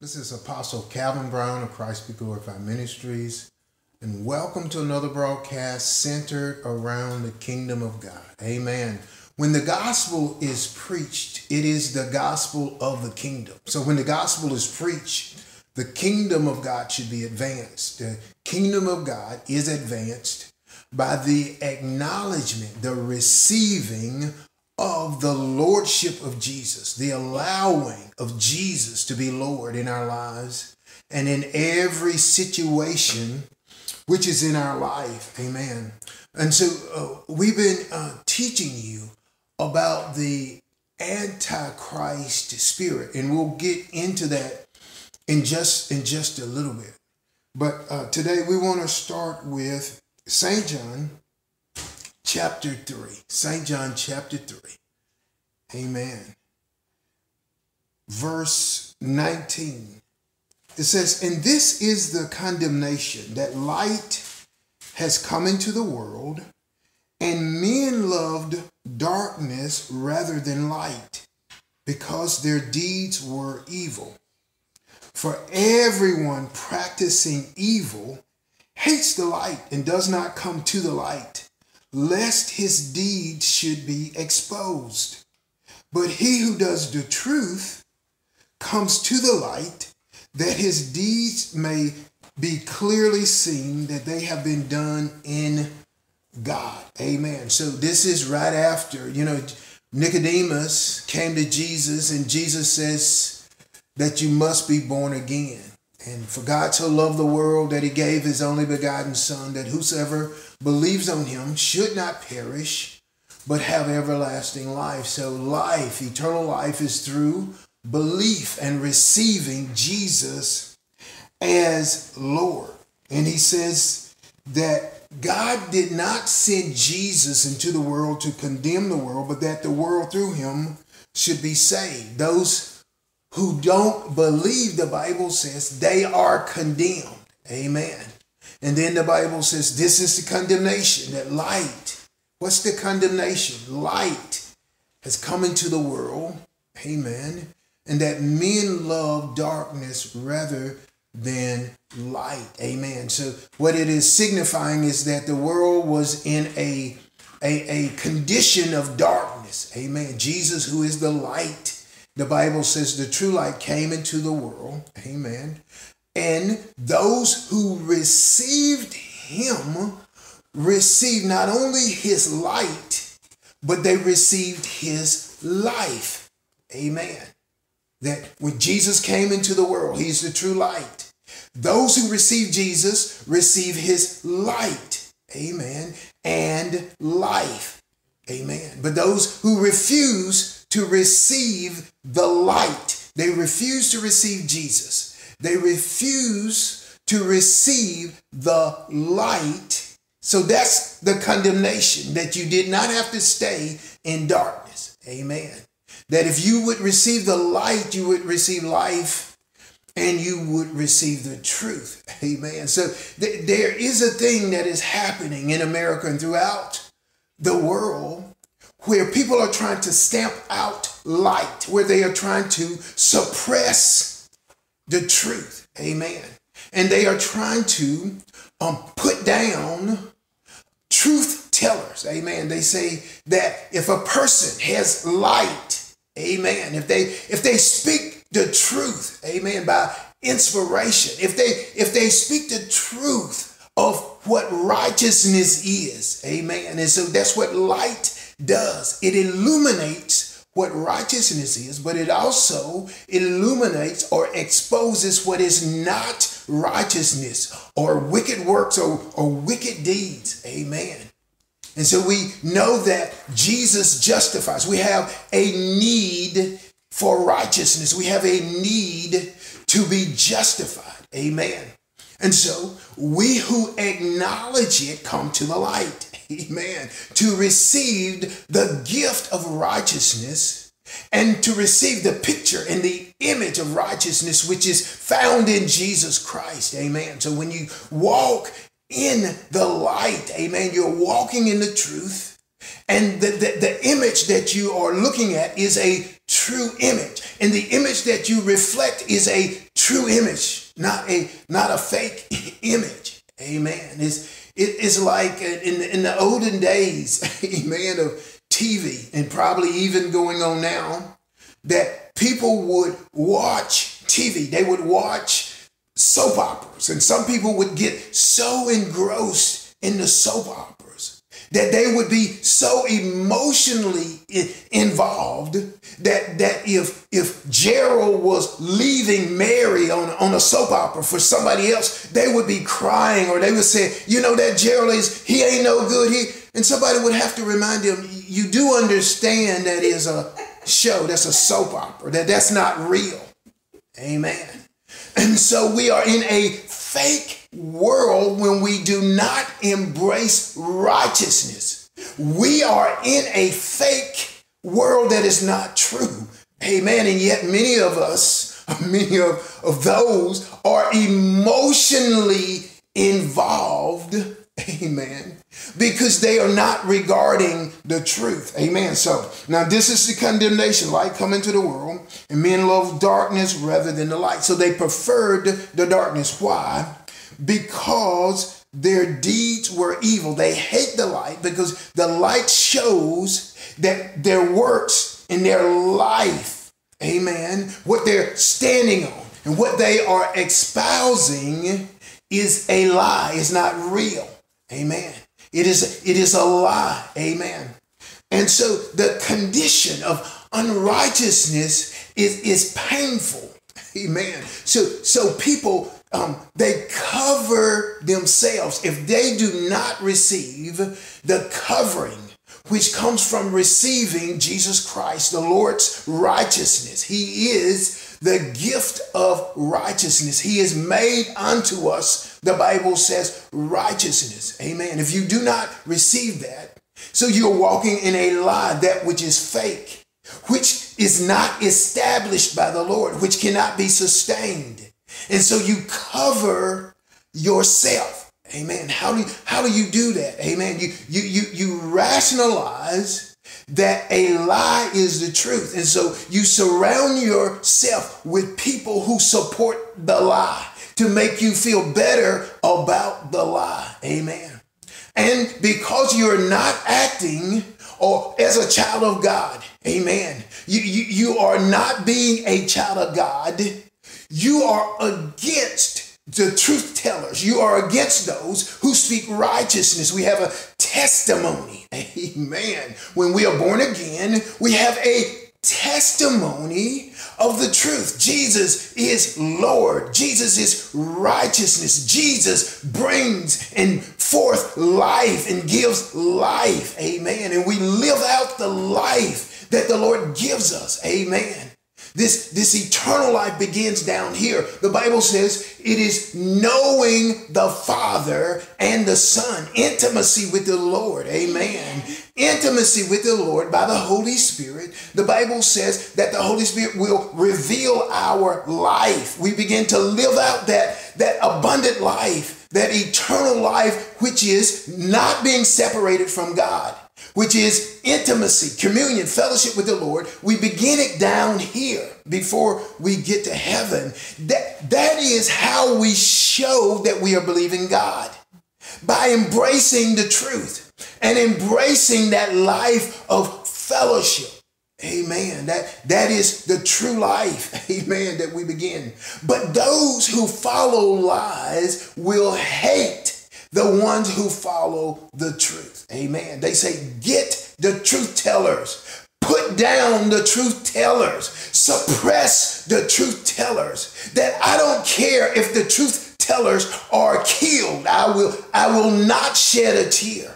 This is Apostle Calvin Brown of Christ Be Glorified Ministries, and welcome to another broadcast centered around the kingdom of God. Amen. When the gospel is preached, it is the gospel of the kingdom. So when the gospel is preached, the kingdom of God should be advanced. The kingdom of God is advanced by the acknowledgement, the receiving of the lordship of Jesus, the allowing of Jesus to be Lord in our lives and in every situation which is in our life. Amen. And so we've been teaching you about the Antichrist spirit, and we'll get into that in just a little bit. But today we want to start with Saint John chapter 3, St. John chapter 3, amen, verse 19. It says, "And this is the condemnation, that light has come into the world, and men loved darkness rather than light, because their deeds were evil. For everyone practicing evil hates the light and does not come to the light, lest his deeds should be exposed. But he who does the truth comes to the light, that his deeds may be clearly seen that they have been done in God." Amen. So this is right after, you know, Nicodemus came to Jesus, and Jesus says that you must be born again. And for God so loved the world that he gave his only begotten Son, that whosoever believes on him should not perish, but have everlasting life. So life, eternal life, is through belief and receiving Jesus as Lord. And he says that God did not send Jesus into the world to condemn the world, but that the world through him should be saved. Those who don't believe, the Bible says, they are condemned. Amen. And then the Bible says, this is the condemnation, that light. What's the condemnation? Light has come into the world. Amen. And that men love darkness rather than light. Amen. So what it is signifying is that the world was in a condition of darkness. Amen. Jesus, who is the light, the Bible says the true light, came into the world. Amen. And those who received him received not only his light, but they received his life. Amen. That when Jesus came into the world, he's the true light. Those who receive Jesus receive his light. Amen. And life. Amen. But those who refuse to receive the light, they refuse to receive Jesus, they refuse to receive the light. So that's the condemnation, that you did not have to stay in darkness. Amen. That if you would receive the light, you would receive life, and you would receive the truth. Amen. So there is a thing that is happening in America and throughout the world, where people are trying to stamp out light, where they are trying to suppress the truth. Amen. And they are trying to put down truth tellers. Amen. They say that if a person has light, amen, if they speak the truth, amen, by inspiration, if they speak the truth of what righteousness is, amen. And so that's what light does. It illuminates what righteousness is, but it also illuminates or exposes what is not righteousness, or wicked works, or wicked deeds. Amen. And so we know that Jesus justifies. We have a need for righteousness. We have a need to be justified. Amen. And so we who acknowledge it come to the light. Amen. To receive the gift of righteousness, and to receive the picture and the image of righteousness, which is found in Jesus Christ. Amen. So when you walk in the light, amen, you're walking in the truth. And the image that you are looking at is a true image. And the image that you reflect is a true true image, not a fake image. Amen. It's like in the olden days, amen, of TV, and probably even going on now, that people would watch TV. They would watch soap operas, and some people would get so engrossed in the soap operas that they would be so emotionally involved that if Gerald was leaving Mary on a soap opera for somebody else, they would be crying, or they would say, you know, that Gerald he ain't no good. And somebody would have to remind them, you do understand that is a show, that's a soap opera, that's not real. Amen. And so we are in a fake world when we do not embrace righteousness. We are in a fake world that is not true. Amen. And yet many of us, many of those are emotionally involved. Amen. Because they are not regarding the truth. Amen. So now this is the condemnation. Light come into the world, and men love darkness rather than the light. So they preferred the darkness. Why? Because their deeds were evil. They hate the light because the light shows that their works and their life, amen, what they're standing on and what they are espousing is a lie. It's not real. Amen. It is a lie. Amen. And so the condition of unrighteousness is painful. Amen. So people, they cover themselves. If they do not receive the covering, which comes from receiving Jesus Christ, the Lord's righteousness. He is the gift of righteousness. He is made unto us, the Bible says, righteousness. Amen. If you do not receive that, so you're walking in a lie, that which is fake, which is not established by the Lord, which cannot be sustained. And so you cover yourself. Amen. How do you do that? Amen. You rationalize that a lie is the truth. And so you surround yourself with people who support the lie to make you feel better about the lie. Amen. And because you're not acting or as a child of God, amen, you are not being a child of God. You are against the truth tellers. You are against those who speak righteousness. We have a testimony. Amen. When we are born again, we have a testimony of the truth. Jesus is Lord. Jesus is righteousness. Jesus brings and forth life and gives life. Amen. And we live out the life that the Lord gives us. Amen. This eternal life begins down here. The Bible says it is knowing the Father and the Son, intimacy with the Lord. Amen. Intimacy with the Lord by the Holy Spirit. The Bible says that the Holy Spirit will reveal our life. We begin to live out that abundant life, that eternal life, which is not being separated from God, which is intimacy, communion, fellowship with the Lord. We begin it down here before we get to heaven. That is how we show that we are believing God, by embracing the truth and embracing that life of fellowship. Amen. That is the true life. Amen. That we begin. But those who follow lies will hate the ones who follow the truth. Amen. They say, get the truth tellers. Put down the truth tellers. Suppress the truth tellers. That I don't care if the truth tellers are killed. I will not shed a tear.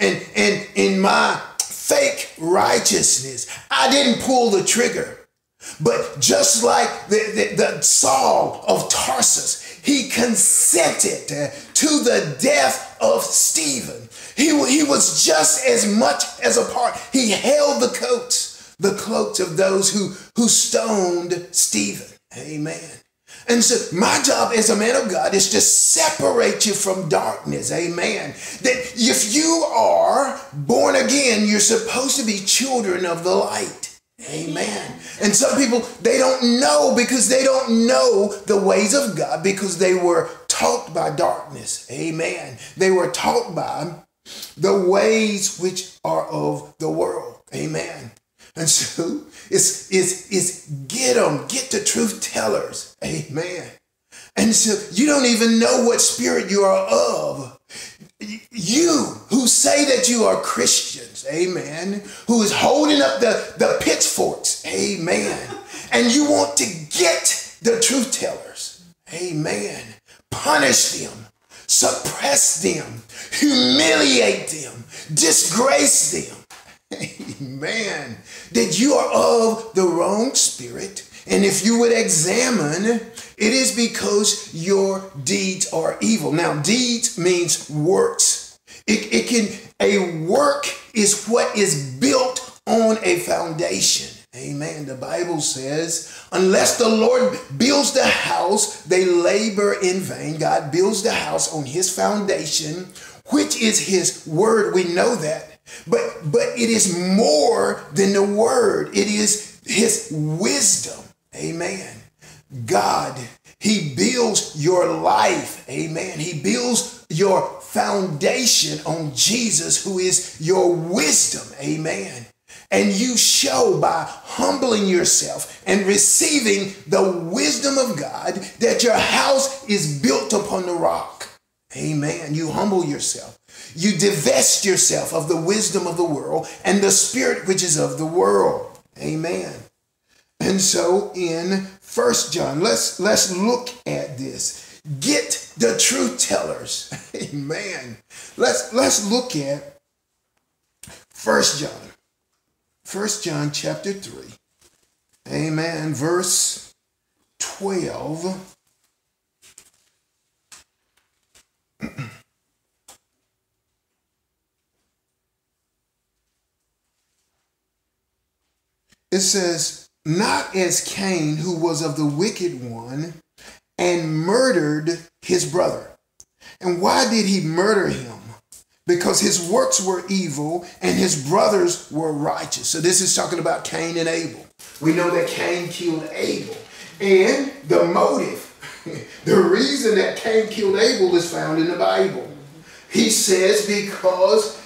And in my fake righteousness, I didn't pull the trigger. But just like the Saul of Tarsus, he consented to the death of Stephen. He was just as much as a part. He held the cloaks of those who stoned Stephen. Amen. And so my job as a man of God is to separate you from darkness. Amen. That if you are born again, you're supposed to be children of the light. Amen. And some people, they don't know because they don't know the ways of God because they were taught by darkness. Amen. They were taught by the ways which are of the world. Amen. And so it's get them, get the truth tellers. Amen. And so you don't even know what spirit you are of. You who say that you are Christians, amen, who is holding up the pitchforks, amen, and you want to get the truth tellers, amen, punish them, suppress them, humiliate them, disgrace them, amen, that you are of the wrong spirit, and if you would examine, it is because your deeds are evil. Now, deeds means works. A work is what is built on a foundation. Amen. The Bible says, unless the Lord builds the house, they labor in vain. God builds the house on his foundation, which is his word. We know that. But it is more than the word. It is his wisdom. Amen. God, he builds your life. Amen. He builds your foundation on Jesus, who is your wisdom. Amen. And you show by humbling yourself and receiving the wisdom of God that your house is built upon the rock. Amen. You humble yourself. You divest yourself of the wisdom of the world and the spirit which is of the world. Amen. And so in 1 John, let's look at this. Get the truth tellers. Amen. Let's look at 1 John. 1 John chapter 3. Amen. Verse 12. It says, not as Cain, who was of the wicked one, and murdered his brother. And why did he murder him? Because his works were evil and his brothers were righteous. So this is talking about Cain and Abel. We know that Cain killed Abel. And the motive, the reason that Cain killed Abel is found in the Bible. He says because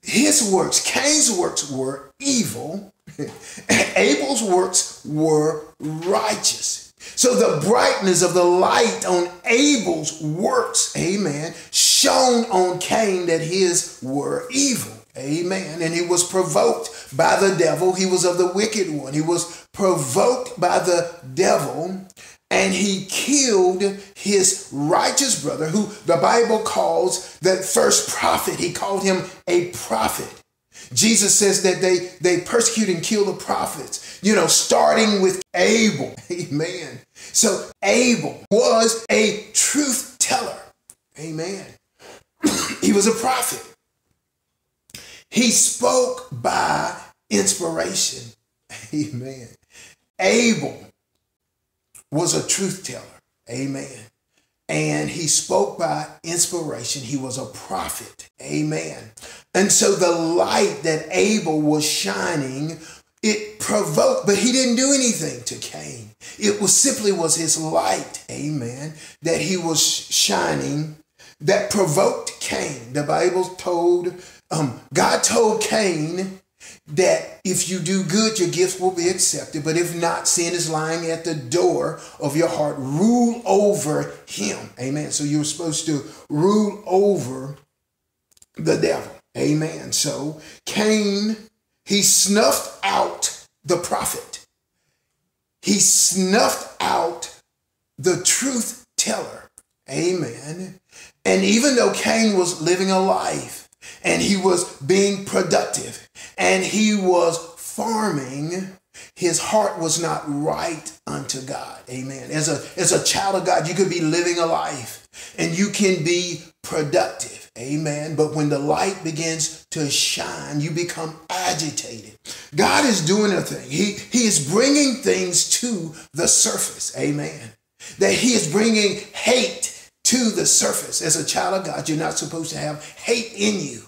his works, Cain's works were evil, Abel's works were righteous. So the brightness of the light on Abel's works, amen, shone on Cain that his were evil, amen. And he was provoked by the devil. He was of the wicked one. He was provoked by the devil, and he killed his righteous brother, who the Bible calls the first prophet. He called him a prophet. Jesus says that they persecute and kill the prophets, you know, starting with Abel. Amen. So Abel was a truth teller. Amen. He was a prophet. He spoke by inspiration. Amen. Abel was a truth teller. Amen. And he spoke by inspiration. He was a prophet. Amen. And so the light that Abel was shining, it provoked, but he didn't do anything to Cain. It was simply was his light, amen, that he was shining that provoked Cain. The Bible told, God told Cain that if you do good, your gifts will be accepted. But if not, sin is lying at the door of your heart. Rule over him. Amen. So you're supposed to rule over the devil. Amen. So Cain, he snuffed out the prophet. He snuffed out the truth teller. Amen. And even though Cain was living a life and he was being productive and he was farming, his heart was not right unto God. Amen. As a child of God, you could be living a life and you can be productive. Amen. But when the light begins to shine, you become agitated. God is doing a thing. He is bringing things to the surface. Amen. That he is bringing hate to the surface. As a child of God, you're not supposed to have hate in you.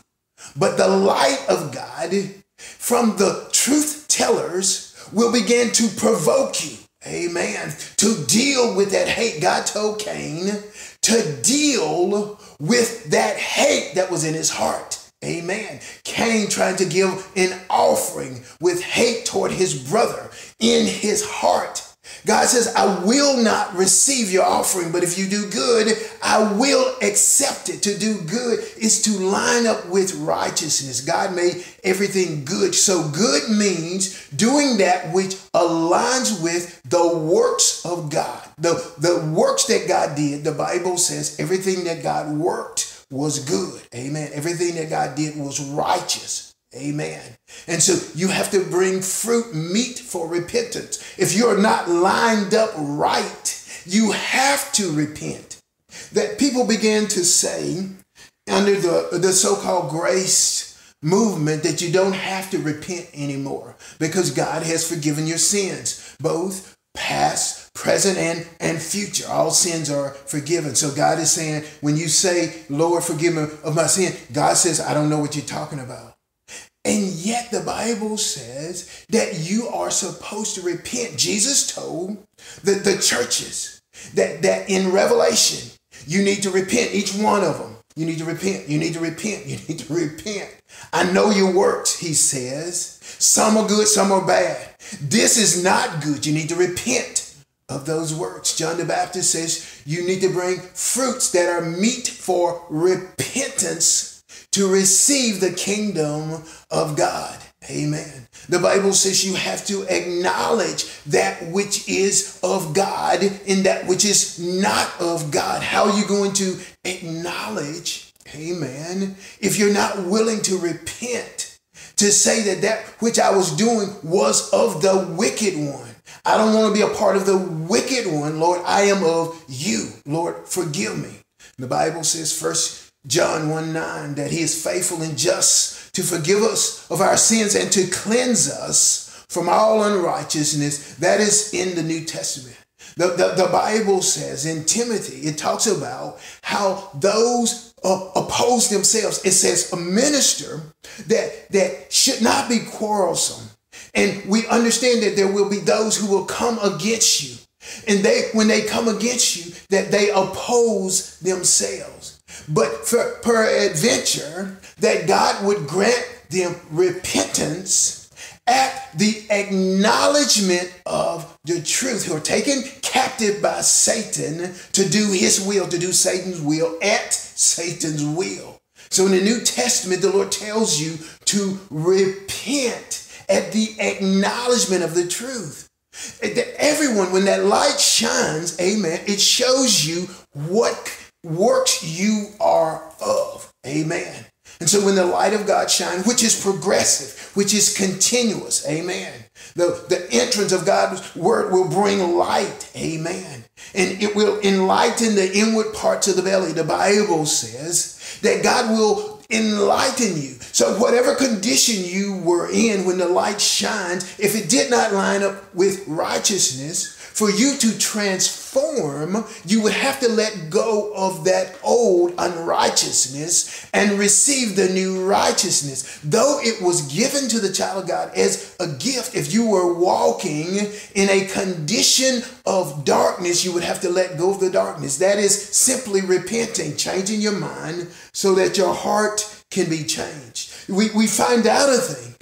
But the light of God from the truth tellers will begin to provoke you, amen, to deal with that hate. God told Cain to deal with that hate that was in his heart. Amen. Cain trying to give an offering with hate toward his brother in his heart. God says, I will not receive your offering, but if you do good, I will accept it. To do good is to line up with righteousness. God made everything good. So good means doing that which aligns with the works of God. The works that God did, the Bible says everything that God worked was good. Amen. Everything that God did was righteous. Amen. And so you have to bring fruit, meat for repentance. If you're not lined up right, you have to repent. That people began to say under the so-called grace movement that you don't have to repent anymore because God has forgiven your sins, both past, present and future. All sins are forgiven. So God is saying, when you say, Lord, forgive me of my sin, God says, I don't know what you're talking about. And yet the Bible says that you are supposed to repent. Jesus told the churches that in Revelation, you need to repent, each one of them. You need to repent. You need to repent. You need to repent. I know your works, he says. Some are good, some are bad. This is not good. You need to repent of those works. John the Baptist says you need to bring fruits that are meat for repentance to receive the kingdom of God. Amen. The Bible says you have to acknowledge that which is of God and that which is not of God. How are you going to acknowledge, amen, if you're not willing to repent, to say that that which I was doing was of the wicked one? I don't want to be a part of the wicked one. Lord, I am of you. Lord, forgive me. The Bible says, 1 John 1:9, that he is faithful and just to forgive us of our sins and to cleanse us from all unrighteousness. That is in the New Testament. The Bible says in Timothy, it talks about how those oppose themselves. It says a minister that should not be quarrelsome. And we understand that there will be those who will come against you. And when they come against you, that they oppose themselves. But for peradventure, that God would grant them repentance at the acknowledgement of the truth, who are taken captive by Satan to do his will, to do Satan's will at Satan's will. So in the New Testament, the Lord tells you to repent at the acknowledgement of the truth. Everyone, when that light shines, amen, it shows you what works you are of, amen. And so when the light of God shines, which is progressive, which is continuous, amen, the entrance of God's word will bring light, amen, and it will enlighten the inward parts of the belly. The Bible says that God will enlighten you. So whatever condition you were in when the light shines, if it did not line up with righteousness, for you to transform, you would have to let go of that old unrighteousness and receive the new righteousness. Though it was given to the child of God as a gift, if you were walking in a condition of darkness, you would have to let go of the darkness. That is simply repenting, changing your mind so that your heart can be changed. We find out a thing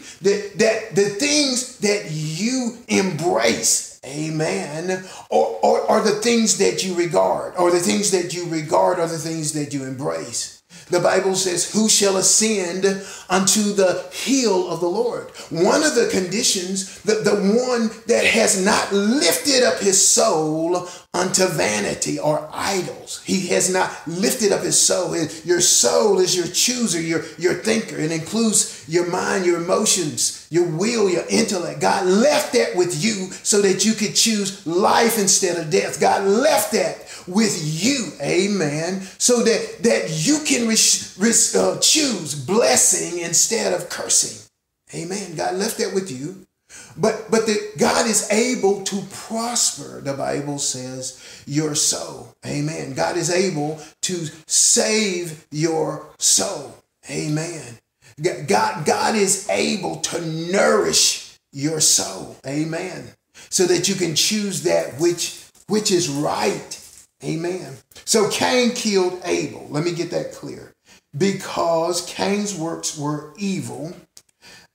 that the things that you embrace, amen, or the things that you regard, or the things that you regard are the things that you embrace. The Bible says, who shall ascend unto the hill of the Lord? One of the conditions, the one that has not lifted up his soul unto vanity or idols. He has not lifted up his soul. Your soul is your chooser, your thinker. It includes your mind, your emotions, your will, your intellect. God left that with you so that you could choose life instead of death. God left that with you, amen, so that you can choose blessing instead of cursing, amen. God left that with you, but that God is able to prosper, the Bible says, your soul, amen. God is able to save your soul, amen. God is able to nourish your soul. Amen. So that you can choose that which is right. Amen. So Cain killed Abel. Let me get that clear. Because Cain's works were evil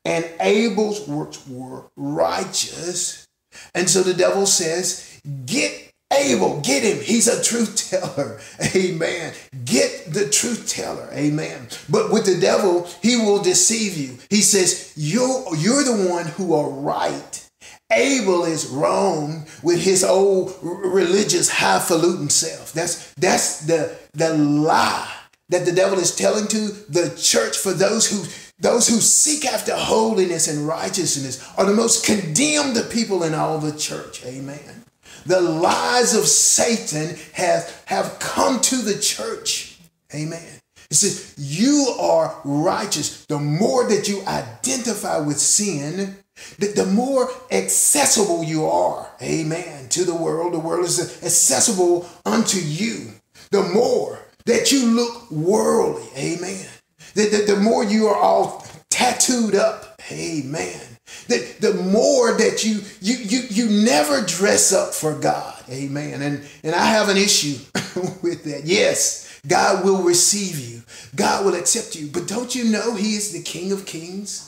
and Abel's works were righteous. And so the devil says, get Abel, get him. He's a truth teller. Amen. Get the truth teller. Amen. But with the devil, he will deceive you. He says, you're the one who are right. Abel is wrong with his old religious highfalutin self. That's the lie that the devil is telling to the church, for those who seek after holiness and righteousness are the most condemned people in all the church. Amen. The lies of Satan have come to the church. Amen. It says you are righteous. The more that you identify with sin, the more accessible you are. Amen. To the world. The world is accessible unto you. The more that you look worldly. Amen. The more you are all tattooed up. Amen. The more that you never dress up for God. Amen. And I have an issue with that. Yes, God will receive you. God will accept you. But don't you know he is the King of Kings?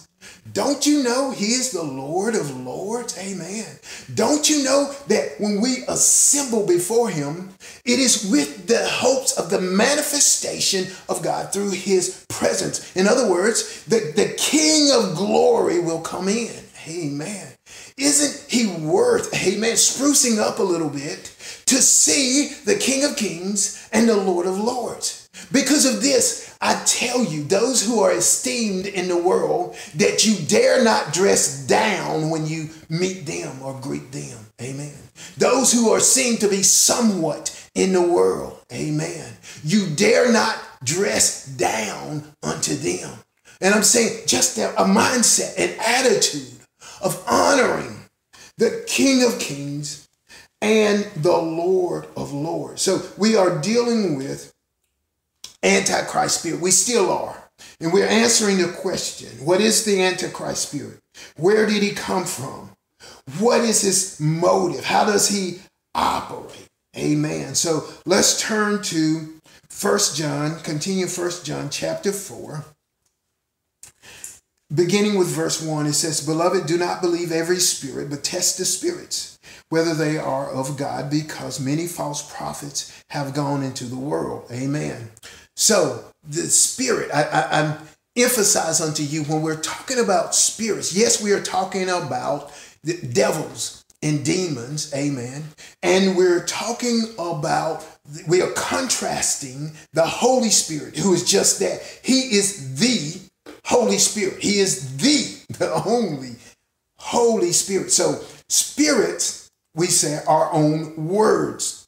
Don't you know he is the Lord of Lords? Amen. Don't you know that when we assemble before him, it is with the hopes of the manifestation of God through his presence. In other words, the King of glory will come in. Amen. Isn't he worth, amen, sprucing up a little bit to see the King of Kings and the Lord of Lords? Because of this, I tell you, those who are esteemed in the world, that you dare not dress down when you meet them or greet them. Amen. Those who are seen to be somewhat in the world. Amen. You dare not dress down unto them. And I'm saying just that, a mindset, an attitude of honoring the King of Kings and the Lord of Lords. So we are dealing with Antichrist spirit. We still are. And we're answering the question, what is the Antichrist spirit? Where did he come from? What is his motive? How does he operate? Amen. So let's turn to 1 John, continue 1 John chapter 4. Beginning with verse 1, it says, Beloved, do not believe every spirit, but test the spirits, whether they are of God, because many false prophets have gone into the world. Amen. So the spirit, I emphasize unto you, when we're talking about spirits, yes, we are talking about the devils and demons. Amen. And we're talking about, we are contrasting the Holy Spirit, who is just that. He is the Holy Spirit. He is the only Holy Spirit. So spirits, we say, are own words.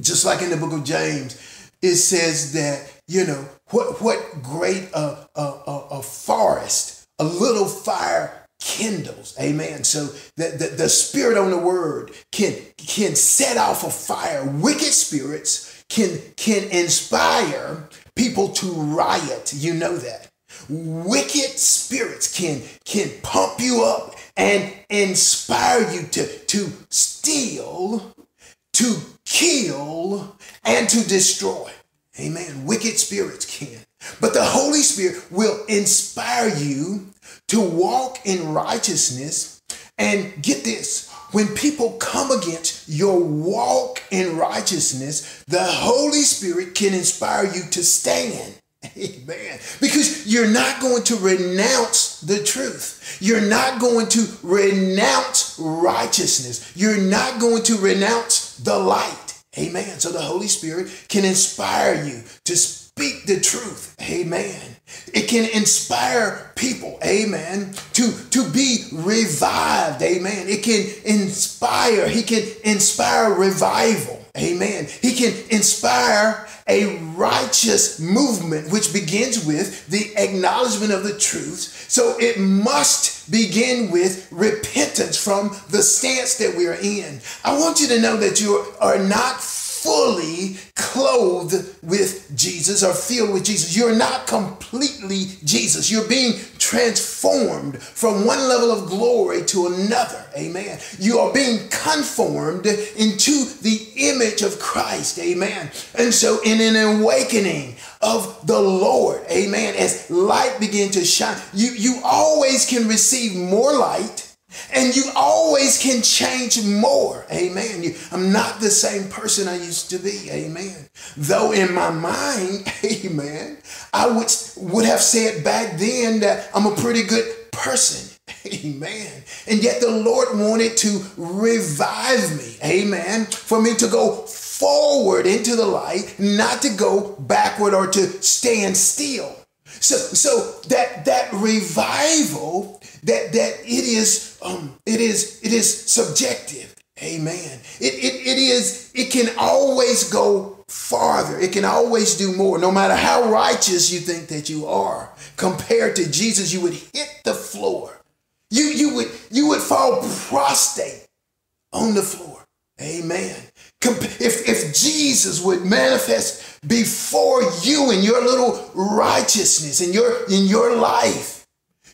Just like in the book of James, it says that, you know, what great a forest, a little fire kindles. Amen. So the spirit on the word can set off a fire. Wicked spirits can inspire people to riot. You know that. Wicked spirits can pump you up and inspire you to steal, to kill, and to destroy. Amen. Wicked spirits can. But the Holy Spirit will inspire you to walk in righteousness. And get this, when people come against your walk in righteousness, the Holy Spirit can inspire you to stand. Amen. Because you're not going to renounce the truth. You're not going to renounce righteousness. You're not going to renounce the light. Amen. So the Holy Spirit can inspire you to speak the truth. Amen. It can inspire people. Amen. To be revived. Amen. It can inspire. He can inspire revival. Amen. He can inspire a righteous movement, which begins with the acknowledgement of the truth. So it must begin with repentance from the stance that we are in. I want you to know that you are not fully clothed with Jesus or filled with Jesus. You're not completely Jesus. You're being transformed from one level of glory to another. Amen. You are being conformed into the image of Christ. Amen. And so in an awakening of the Lord, amen, as light begin to shine, you always can receive more light. And you always can change more. Amen. I'm not the same person I used to be. Amen. Though in my mind, amen, I would have said back then that I'm a pretty good person. Amen. And yet the Lord wanted to revive me. Amen. For me to go forward into the light, not to go backward or to stand still. So that revival, that it is subjective. Amen. It can always go farther. It can always do more. No matter how righteous you think that you are, compared to Jesus, you would hit the floor. You would fall prostrate on the floor. Amen. If Jesus would manifest before you in your little righteousness, in your life,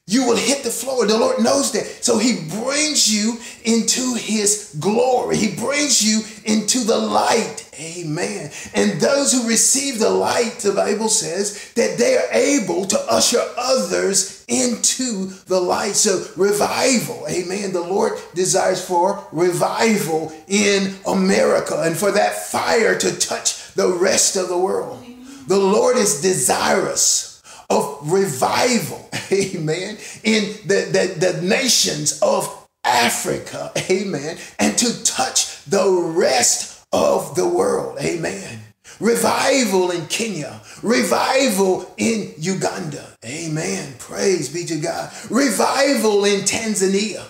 you will hit the floor. The Lord knows that. So he brings you into his glory. He brings you into the light. Amen. And those who receive the light, the Bible says, that they are able to usher others into the light. So revival. Amen. The Lord desires for revival in America and for that fire to touch the rest of the world. The Lord is desirous of revival. Amen. In the nations of Africa. Amen. And to touch the rest of the world. Amen. Revival in Kenya. Revival in Uganda. Amen. Praise be to God. Revival in Tanzania.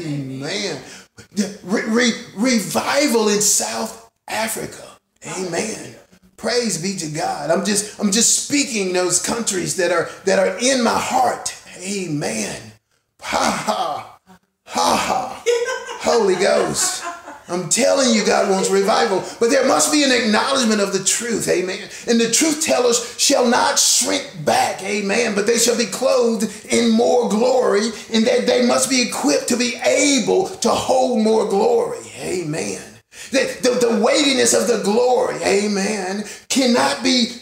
Amen. Revival in South Africa. Amen. Praise be to God. I'm just speaking those countries that are in my heart. Amen. Ha ha. Ha ha. Holy Ghost. I'm telling you, God wants revival, but there must be an acknowledgement of the truth. Amen. And the truth tellers shall not shrink back. Amen. But they shall be clothed in more glory, and that they must be equipped to be able to hold more glory. Amen. The weightiness of the glory. Amen. Cannot be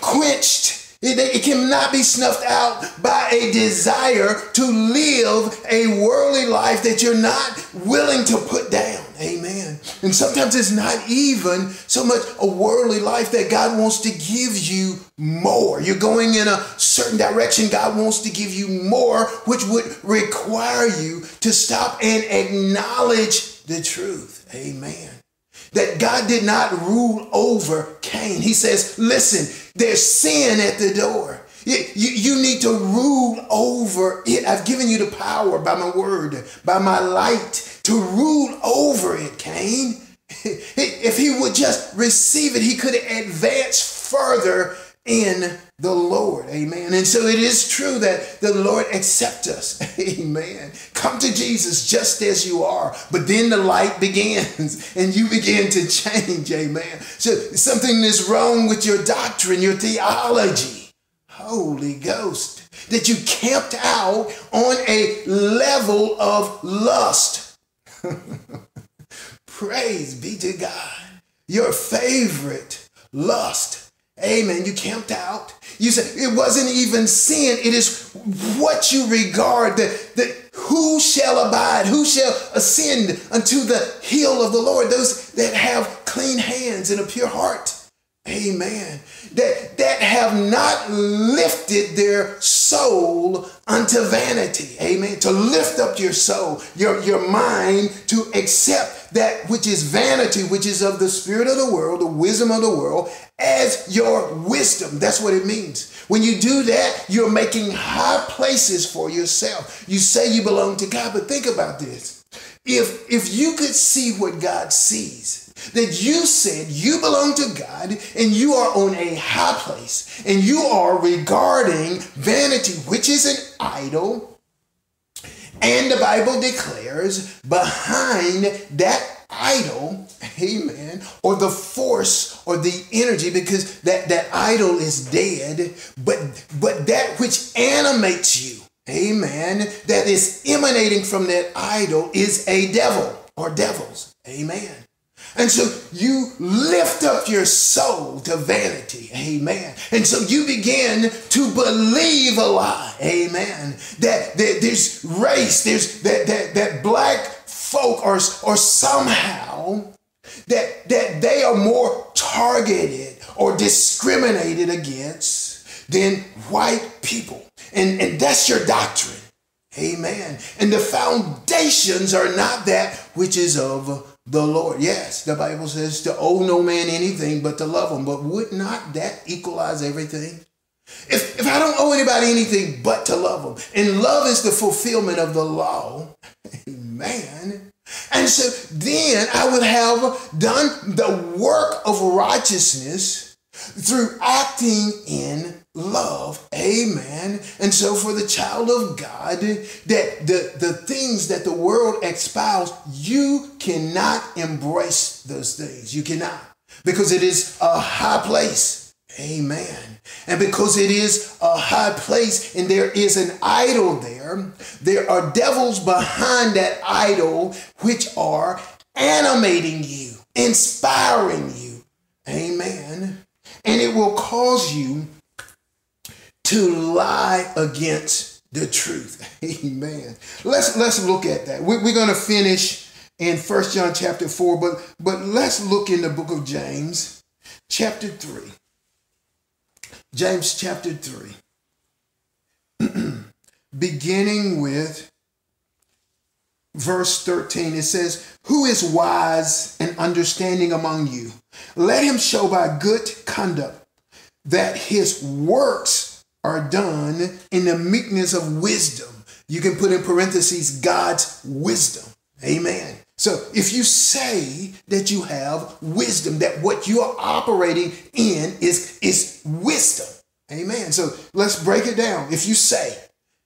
quenched. It cannot be snuffed out by a desire to live a worldly life that you're not willing to put down. Amen. And sometimes it's not even so much a worldly life that God wants to give you more. You're going in a certain direction. God wants to give you more, which would require you to stop and acknowledge the truth. Amen. That God did not rule over Cain. He says, listen, there's sin at the door. You need to rule over it. I've given you the power by my word, by my light to rule over it, Cain. If he would just receive it, he could advance further in the Lord. Amen. And so it is true that the Lord accepts us. Amen. Come to Jesus just as you are. But then the light begins and you begin to change. Amen. So something is wrong with your doctrine, your theology. Holy Ghost. That you camped out on a level of lust. Praise be to God. Your favorite lust. Amen. You camped out. You said it wasn't even sin. It is what you regard that who shall abide, who shall ascend unto the hill of the Lord? Those that have clean hands and a pure heart. Amen. That have not lifted their soul unto vanity. Amen. To lift up your soul, your mind to accept that which is vanity, which is of the spirit of the world, the wisdom of the world, as your wisdom. That's what it means. When you do that, you're making high places for yourself. You say you belong to God, but think about this. If you could see what God sees, that you said you belong to God and you are on a high place and you are regarding vanity, which is an idol. And the Bible declares behind that idol amen, or the force or the energy, because that idol is dead, but that which animates you, amen, that is emanating from that idol is a devil or devils, amen. And so you lift up your soul to vanity, amen. And so you begin to believe a lie, amen. That there's race, there's that black folk or somehow that they are more targeted or discriminated against than white people. And that's your doctrine, amen. And the foundations are not that which is of the Lord. Yes, the Bible says to owe no man anything but to love him. But would not that equalize everything? If I don't owe anybody anything but to love him, and love is the fulfillment of the law, amen. And so then I would have done the work of righteousness through acting in love, amen. And so for the child of God, that the things that the world espouses, you cannot embrace those things. You cannot, because it is a high place, amen. And because it is a high place and there is an idol there are devils behind that idol which are animating you, inspiring you, amen. And it will cause you to lie against the truth, amen. Let's look at that. We're going to finish in 1 John chapter 4, but let's look in the book of James chapter 3. James chapter 3, beginning with verse 13, it says, "Who is wise and understanding among you? Let him show by good conduct that his works are done in the meekness of wisdom." You can put in parentheses, God's wisdom. Amen. So if you say that you have wisdom, that what you are operating in is wisdom. Amen. So let's break it down. If you say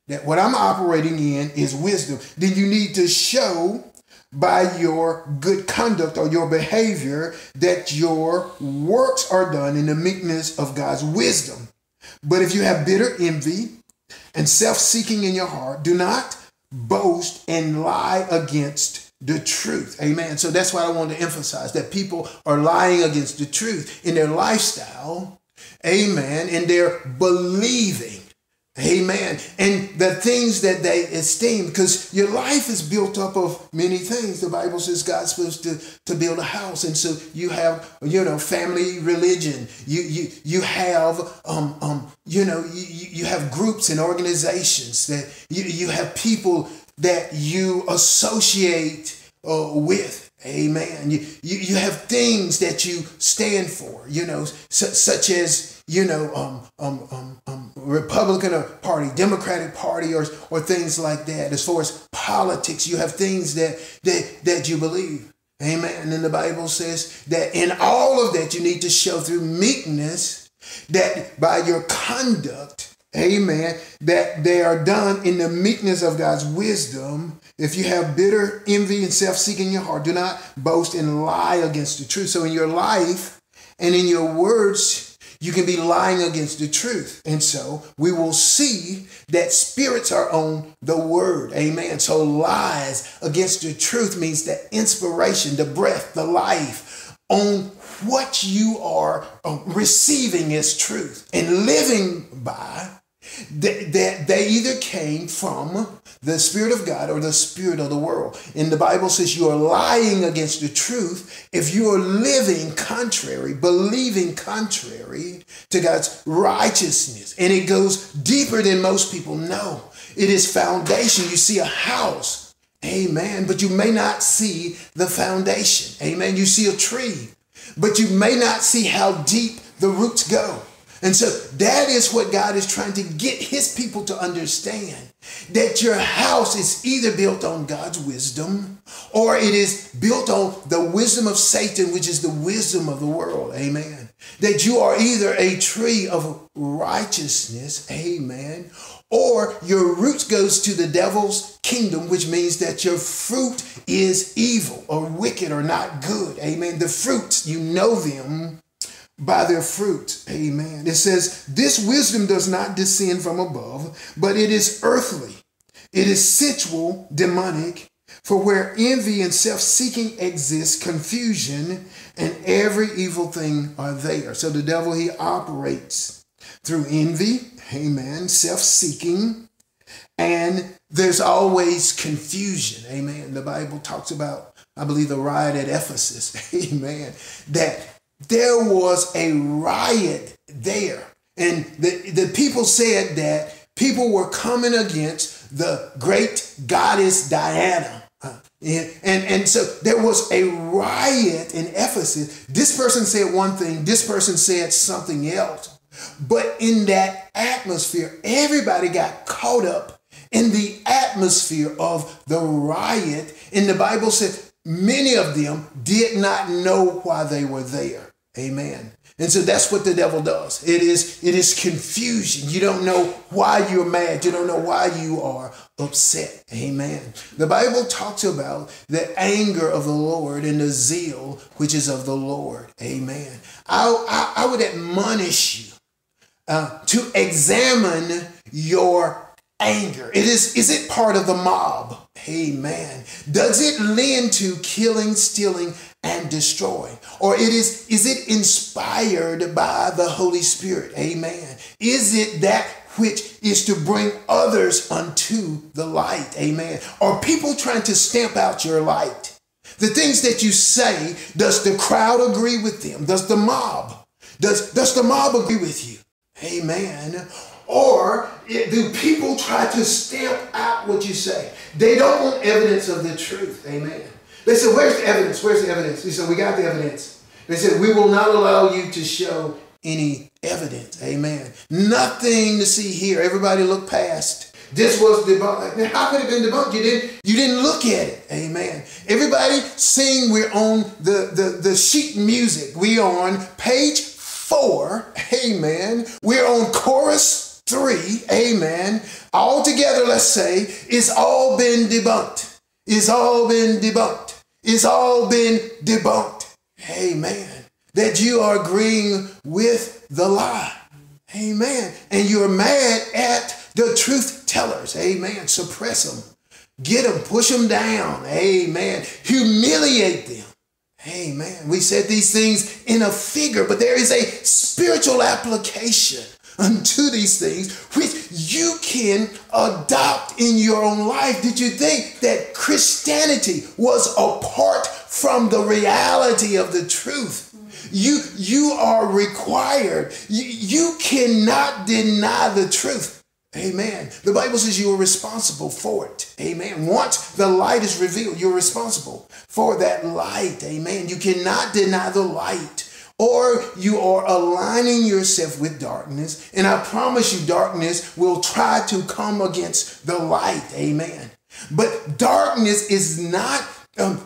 that what I'm operating in is wisdom, then you need to show by your good conduct or your behavior that your works are done in the meekness of God's wisdom. But if you have bitter envy and self-seeking in your heart, do not boast and lie against the truth. Amen. So that's why I want to emphasize that people are lying against the truth in their lifestyle. Amen. And they're believing. Amen. And the things that they esteem, because your life is built up of many things. The Bible says God's supposed to build a house. And so you have, family religion. You have, you have groups and organizations that you have people that you associate with. Amen. You have things that you stand for, such as, Republican Party, Democratic Party, or things like that. As far as politics, you have things that you believe. Amen. And the Bible says that in all of that, you need to show through meekness that by your conduct, amen, that they are done in the meekness of God's wisdom. If you have bitter envy and self-seeking in your heart, do not boast and lie against the truth. So in your life and in your words, you can be lying against the truth. And so we will see that spirits are on the word. Amen. So lies against the truth means that inspiration, the breath, the life on what you are receiving as truth and living by. That they either came from the Spirit of God or the spirit of the world. And the Bible says you are lying against the truth if you are living contrary, believing contrary to God's righteousness. And it goes deeper than most people know. It is foundation. You see a house, amen, but you may not see the foundation, amen. You see a tree, but you may not see how deep the roots go. And so that is what God is trying to get his people to understand, that your house is either built on God's wisdom or it is built on the wisdom of Satan, which is the wisdom of the world. Amen. That you are either a tree of righteousness. Amen. Or your roots goes to the devil's kingdom, which means that your fruit is evil or wicked or not good. Amen. The fruits, you know them by their fruit. Amen. It says, this wisdom does not descend from above, but it is earthly. It is sensual, demonic, for where envy and self-seeking exists, confusion and every evil thing are there. So the devil, he operates through envy, amen, self-seeking, and there's always confusion. Amen. The Bible talks about, I believe, the riot at Ephesus. Amen. That there was a riot there. And the people said that people were coming against the great goddess Diana. And so there was a riot in Ephesus. This person said one thing, this person said something else. But in that atmosphere, everybody got caught up in the atmosphere of the riot. And the Bible said many of them did not know why they were there. Amen. And so that's what the devil does. It is confusion. You don't know why you're mad. You don't know why you are upset. Amen. The Bible talks about the anger of the Lord and the zeal which is of the Lord. Amen. I would admonish you to examine your anger. Is it part of the mob? Amen. Does it lend to killing, stealing, and destroying? Or is it inspired by the Holy Spirit? Amen. Is it that which is to bring others unto the light? Amen. Are people trying to stamp out your light? The things that you say, does the crowd agree with them? Does the mob? Does the mob agree with you? Amen. Or do people try to stamp out what you say? They don't want evidence of the truth. Amen. They said, where's the evidence? Where's the evidence? He said, we got the evidence. They said, we will not allow you to show any evidence. Amen. Nothing to see here. Everybody look past. This was debunked. Now, how could it have been debunked? You didn't look at it. Amen. Everybody sing, we're on the sheet music. We are on page 4. Amen. We're on chorus 3, amen. All together, let's say, it's all been debunked. It's all been debunked. It's all been debunked. Amen. That you are agreeing with the lie. Amen. And you're mad at the truth tellers. Amen. Suppress them. Get them. Push them down. Amen. Humiliate them. Amen. We said these things in a figure, but there is a spiritual application unto these things which you can adopt in your own life. Did you think that Christianity was apart from the reality of the truth? You are required. You cannot deny the truth. Amen. The Bible says you are responsible for it. Amen. Once the light is revealed, you're responsible for that light. Amen. You cannot deny the light, or you are aligning yourself with darkness. And I promise you, darkness will try to come against the light. Amen. But darkness is not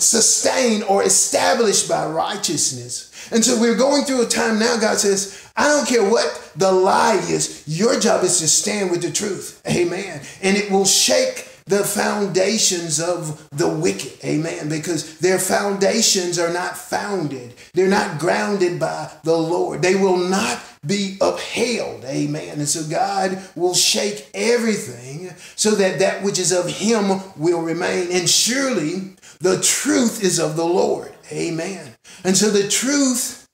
sustained or established by righteousness. And so we're going through a time now, God says, I don't care what the lie is. Your job is to stand with the truth. Amen. And it will shake the foundations of the wicked, amen, because their foundations are not founded. They're not grounded by the Lord. They will not be upheld, amen. And so God will shake everything so that that which is of him will remain. And surely the truth is of the Lord, amen. And so the truth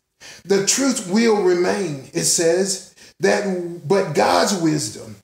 will remain. It says that, but God's wisdom,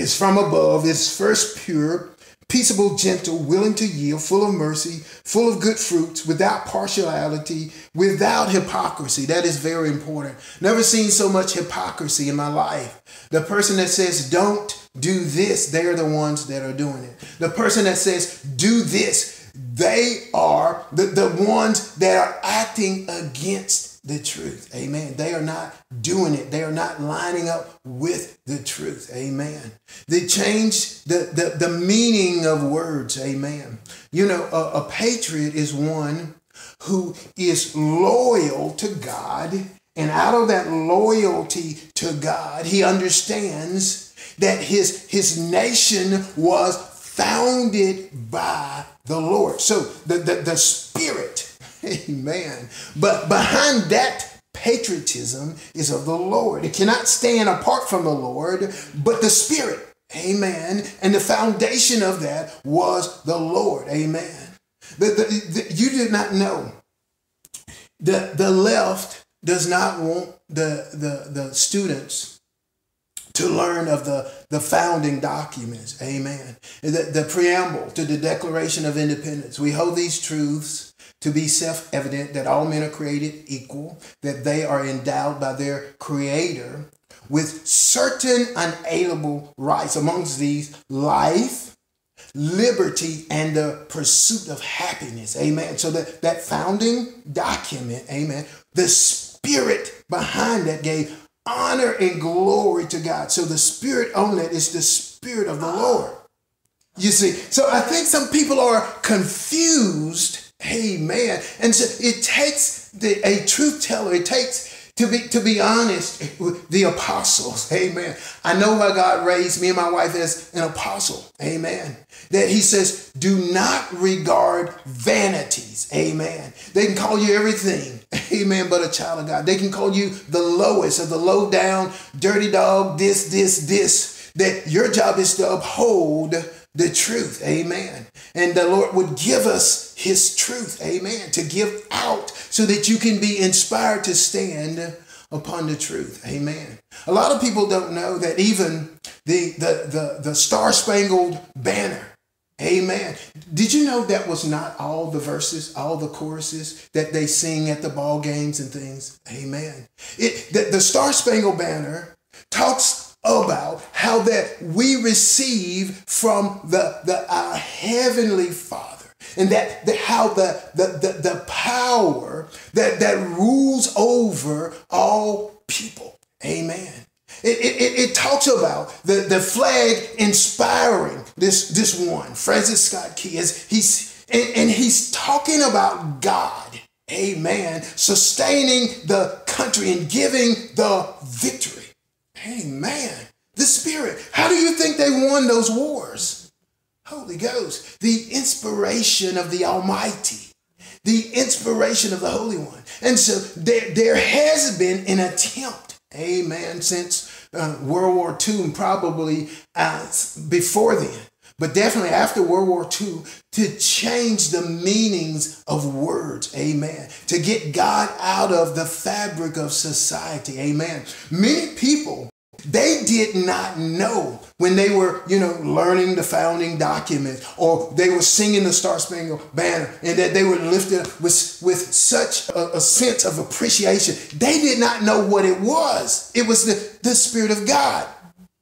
it's from above, it's first pure, peaceable, gentle, willing to yield, full of mercy, full of good fruits, without partiality, without hypocrisy. That is very important. Never seen so much hypocrisy in my life. The person that says, don't do this, they're the ones that are doing it. The person that says, do this, they are the ones that are acting against the truth. Amen. They are not doing it. They are not lining up with the truth. Amen. They change the meaning of words. Amen. You know, a patriot is one who is loyal to God. And out of that loyalty to God, he understands that his nation was founded by the Lord. So the spirit, amen, but behind that patriotism is of the Lord. It cannot stand apart from the Lord, but the spirit, amen, and the foundation of that was the Lord, amen. You did not know the left does not want the students to learn of the founding documents, amen, the preamble to the Declaration of Independence. We hold these truths to be self-evident, that all men are created equal, that they are endowed by their Creator with certain unalienable rights, amongst these life, liberty, and the pursuit of happiness, amen. So that founding document, amen, the spirit behind that gave honor and glory to God. So the spirit on that is the spirit of the Lord. You see, so I think some people are confused, amen. And so it takes a truth teller, it takes, to be honest, with the apostles, amen. I know why God raised me and my wife as an apostle, amen. That he says, do not regard vanities, amen. They can call you everything, amen, but a child of God. They can call you the lowest of the low down, dirty dog, this. That your job is to uphold the truth, amen. And the Lord would give us his truth, amen, to give out so that you can be inspired to stand upon the truth, amen. A lot of people don't know that even the Star-Spangled Banner, amen. Did you know that was not all the verses, all the choruses that they sing at the ball games and things? Amen. The Star-Spangled Banner talks about how that we receive from our Heavenly Father, and how the power that rules over all people, amen. It talks about the flag inspiring this one, Francis Scott Key, and he's talking about God, amen, sustaining the country and giving the victory. Amen. The Spirit. How do you think they won those wars? Holy Ghost. The inspiration of the Almighty. The inspiration of the Holy One. And so there has been an attempt, amen, since World War II and probably before then, but definitely after World War II, to change the meanings of words, amen, to get God out of the fabric of society, amen. Many people, they did not know when they were, you know, learning the founding document, or they were singing the Star-Spangled Banner, and that they were lifted with such a sense of appreciation. They did not know what it was. It was the Spirit of God.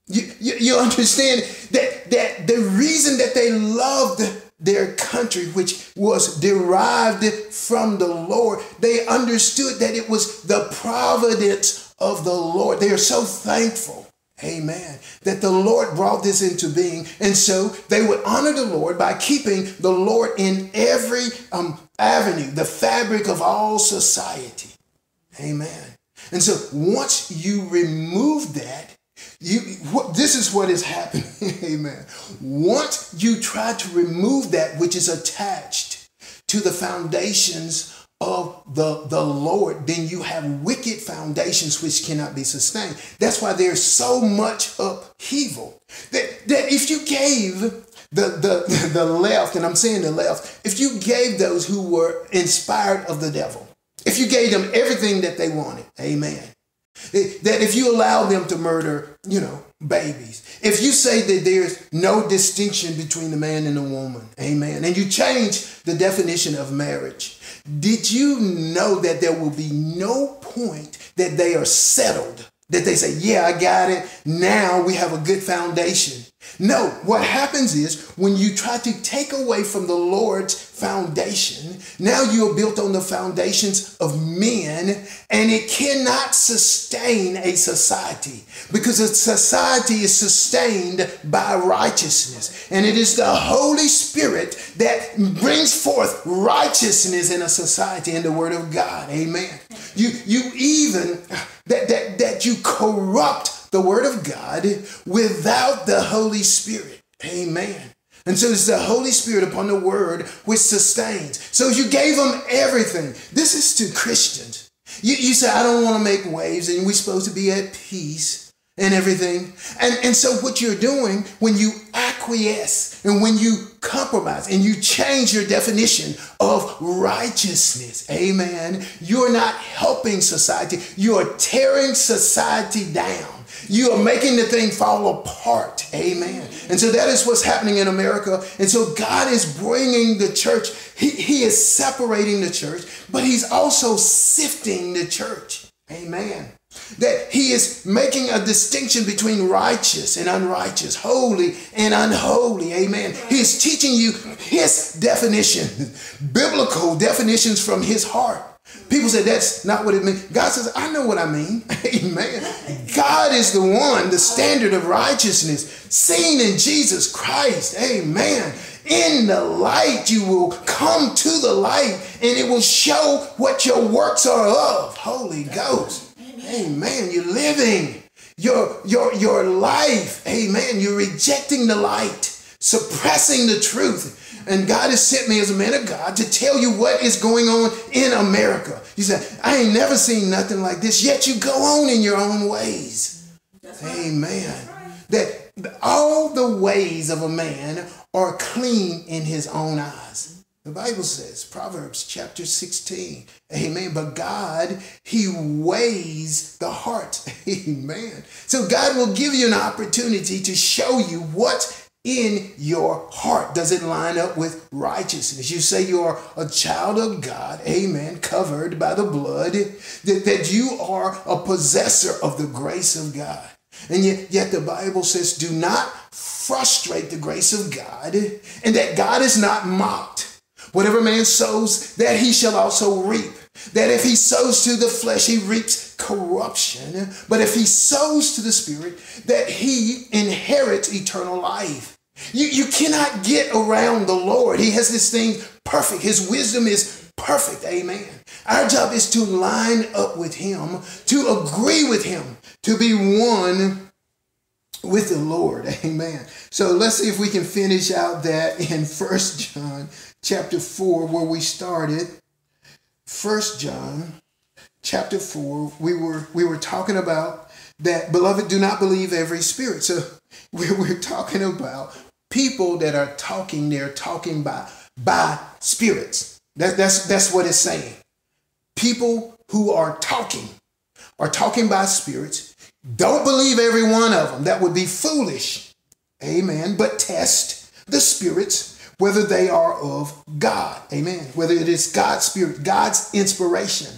You understand that the reason that they loved their country, which was derived from the Lord, they understood that it was the providence of the Lord. They are so thankful, amen, that the Lord brought this into being. And so they would honor the Lord by keeping the Lord in every avenue, the fabric of all society, amen. And so once you remove that, this is what is happening, amen. Once you try to remove that which is attached to the foundations of the Lord, then you have wicked foundations which cannot be sustained. That's why there's so much upheaval. That if you gave the left, and I'm saying the left, if you gave those who were inspired of the devil, if you gave them everything that they wanted, amen, that if you allow them to murder, you know, babies, if you say that there's no distinction between the man and the woman, amen, and you change the definition of marriage, did you know that there will be no point that they are settled, that they say, yeah, I got it, now we have a good foundation? No, what happens is when you try to take away from the Lord's foundation, now you are built on the foundations of men, and it cannot sustain a society, because a society is sustained by righteousness, and it is the Holy Spirit that brings forth righteousness in a society in the Word of God. Amen. You even that you corrupt the Word of God without the Holy Spirit. Amen. And so it's the Holy Spirit upon the Word which sustains. So you gave them everything. This is to Christians. You say, I don't want to make waves, and we're supposed to be at peace and everything. And so what you're doing when you acquiesce and when you compromise and you change your definition of righteousness, amen, you're not helping society. You are tearing society down. You are making the thing fall apart. Amen. And so that is what's happening in America. And so God is bringing the church. He is separating the church, but he's also sifting the church. Amen. That he is making a distinction between righteous and unrighteous, holy and unholy. Amen. He is teaching you his definition, biblical definitions from his heart. People say that's not what it means. God says, I know what I mean. Amen. God is the one, the standard of righteousness seen in Jesus Christ. Amen. In the light, you will come to the light, and it will show what your works are of. Holy Ghost. Amen. You're living your life. Amen. You're rejecting the light, suppressing the truth. And God has sent me as a man of God to tell you what is going on in America. You say, I ain't never seen nothing like this. Yet you go on in your own ways. That's amen. Right. That's right. That all the ways of a man are clean in his own eyes. The Bible says, Proverbs chapter 16. Amen. But God, he weighs the heart. Amen. So God will give you an opportunity to show you what in your heart. Does it line up with righteousness? You say you are a child of God, amen, covered by the blood, that you are a possessor of the grace of God. And yet the Bible says, do not frustrate the grace of God, and that God is not mocked. Whatever man sows, that he shall also reap. That if he sows to the flesh, he reaps corruption. But if he sows to the Spirit, that he inherits eternal life. You cannot get around the Lord. He has this thing perfect. His wisdom is perfect. Amen. Our job is to line up with him, to agree with him, to be one with the Lord. Amen. So let's see if we can finish out that in 1 John chapter 4 where we started. 1 John chapter 4, we were talking about that, beloved, do not believe every spirit. So we're talking about people that are talking, they're talking by spirits. That's what it's saying. People who are talking by spirits. Don't believe every one of them. That would be foolish. Amen. But test the spirits, whether they are of God. Amen. Whether it is God's spirit, God's inspiration.